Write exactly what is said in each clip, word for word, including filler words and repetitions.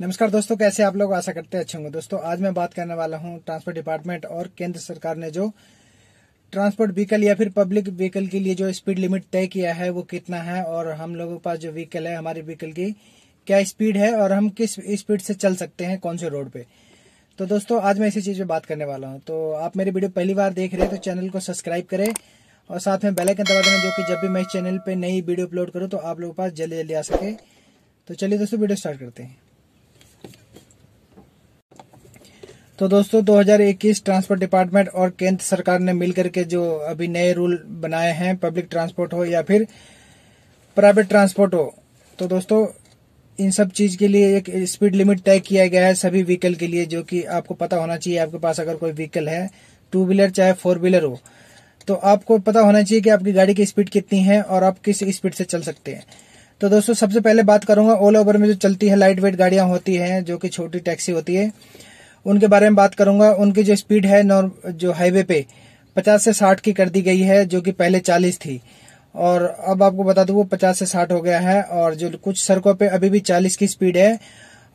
नमस्कार दोस्तों, कैसे आप लोग? आशा करते हैं अच्छे होंगे। दोस्तों आज मैं बात करने वाला हूं ट्रांसपोर्ट डिपार्टमेंट और केंद्र सरकार ने जो ट्रांसपोर्ट व्हीकल या फिर पब्लिक व्हीकल के लिए जो स्पीड लिमिट तय किया है वो कितना है, और हम लोगों के पास जो व्हीकल है हमारे व्हीकल की क्या स्पीड है और हम किस स्पीड से चल सकते हैं कौन से रोड पे। तो दोस्तों आज मैं इसी चीज पे बात करने वाला हूँ। तो आप मेरी वीडियो पहली बार देख रहे हैं तो चैनल को सब्सक्राइब करें और साथ में बेल आइकन दबा देना, जो कि जब भी मैं इस चैनल पे नई वीडियो अपलोड करूँ तो आप लोगों के पास जल्दी जल्दी आ सके। तो चलिए दोस्तों वीडियो स्टार्ट करते हैं। तो दोस्तों दो हज़ार इक्कीस ट्रांसपोर्ट डिपार्टमेंट और केंद्र सरकार ने मिलकर के जो अभी नए रूल बनाए हैं, पब्लिक ट्रांसपोर्ट हो या फिर प्राइवेट ट्रांसपोर्ट हो, तो दोस्तों इन सब चीज के लिए एक स्पीड लिमिट तय किया गया है सभी व्हीकल के लिए, जो कि आपको पता होना चाहिए। आपके पास अगर कोई व्हीकल है, टू व्हीलर चाहे फोर व्हीलर हो, तो आपको पता होना चाहिए कि आपकी गाड़ी की स्पीड कितनी है और आप किस स्पीड से चल सकते हैं। तो दोस्तों सबसे पहले बात करूंगा ऑल ओवर में जो चलती है लाइट वेट गाड़ियां होती हैं, जो कि छोटी टैक्सी होती है, उनके बारे में बात करूंगा। उनकी जो स्पीड है जो हाईवे पे पचास से साठ की कर दी गई है, जो कि पहले चालीस थी और अब आपको बता दूं वो पचास से साठ हो गया है। और जो कुछ सड़कों पे अभी भी चालीस की स्पीड है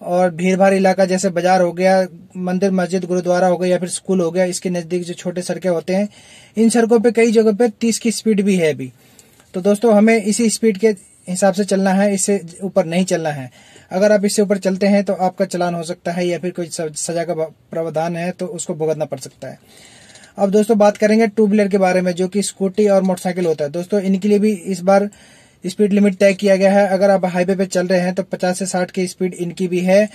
और भीड़ भाड़ इलाका जैसे बाजार हो गया, मंदिर मस्जिद गुरुद्वारा हो गया या फिर स्कूल हो गया, इसके नजदीक जो छोटे सड़कें होते हैं इन सड़कों पे कई जगह पे तीस की स्पीड भी है अभी। तो दोस्तों हमें इसी स्पीड के हिसाब से चलना है, इससे ऊपर नहीं चलना है। अगर आप इससे ऊपर चलते हैं तो आपका चलान हो सकता है या फिर कोई सजा का प्रावधान है तो उसको भुगतना पड़ सकता है। अब दोस्तों बात करेंगे टू व्हीलर के बारे में, जो कि स्कूटी और मोटरसाइकिल होता है। दोस्तों इनके लिए भी इस बार स्पीड लिमिट तय किया गया है। अगर आप हाईवे पे चल रहे हैं तो पचास से साठ की स्पीड इनकी भी है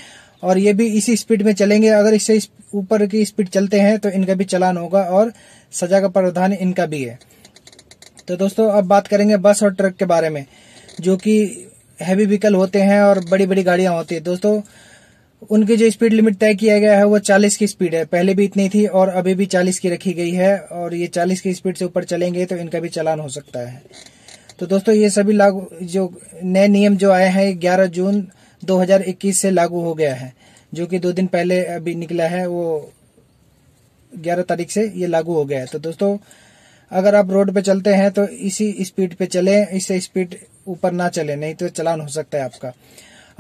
और ये भी इसी स्पीड में चलेंगे। अगर इससे ऊपर की स्पीड चलते हैं तो इनका भी चलान होगा और सजा का प्रावधान इनका भी है। तो दोस्तों अब बात करेंगे बस और ट्रक के बारे में, जो कि हैवी व्हीकल होते हैं और बड़ी बड़ी गाड़ियां होती है। दोस्तों उनकी जो स्पीड लिमिट तय किया गया है वो चालीस की स्पीड है, पहले भी इतनी थी और अभी भी चालीस की रखी गई है, और ये चालीस की स्पीड से ऊपर चलेंगे तो इनका भी चालान हो सकता है। तो दोस्तों ये सभी लागू जो नए नियम जो आए हैं ग्यारह जून दो हज़ार इक्कीस से लागू हो गया है, जो कि दो दिन पहले अभी निकला है, वो ग्यारह तारीख से ये लागू हो गया है। तो दोस्तों अगर आप रोड पे चलते हैं तो इसी स्पीड पे चलें, इससे स्पीड ऊपर ना चले, नहीं तो चलान हो सकता है आपका।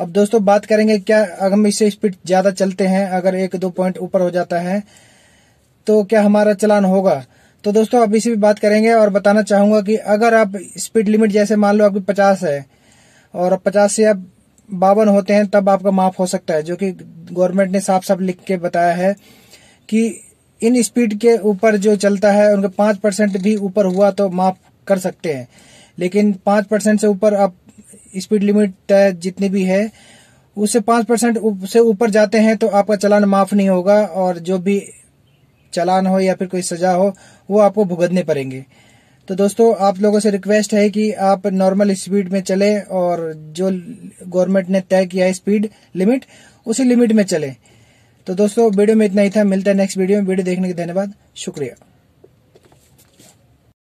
अब दोस्तों बात करेंगे क्या अगर हम इससे स्पीड ज्यादा चलते हैं, अगर एक दो पॉइंट ऊपर हो जाता है तो क्या हमारा चलान होगा? तो दोस्तों अब इसी भी बात करेंगे और बताना चाहूंगा कि अगर आप स्पीड लिमिट जैसे मान लो आपकी पचास है और अब पचास से आप बावन होते हैं तब आपका माफ हो सकता है, जो कि गवर्नमेंट ने साफ साफ लिख के बताया है कि इन स्पीड के ऊपर जो चलता है उनके पांच परसेंट भी ऊपर हुआ तो माफ कर सकते हैं। लेकिन पांच परसेंट से ऊपर आप स्पीड लिमिट जितनी भी है उससे पांच परसेंट से ऊपर जाते हैं तो आपका चलान माफ नहीं होगा और जो भी चलान हो या फिर कोई सजा हो वो आपको भुगतने पड़ेंगे। तो दोस्तों आप लोगों से रिक्वेस्ट है कि आप नॉर्मल स्पीड में चलें और जो गवर्नमेंट ने तय किया है स्पीड लिमिट उसी लिमिट में चलें। तो दोस्तों वीडियो में इतना ही था, मिलता है नेक्स्ट वीडियो में। वीडियो देखने के धन्यवाद, शुक्रिया।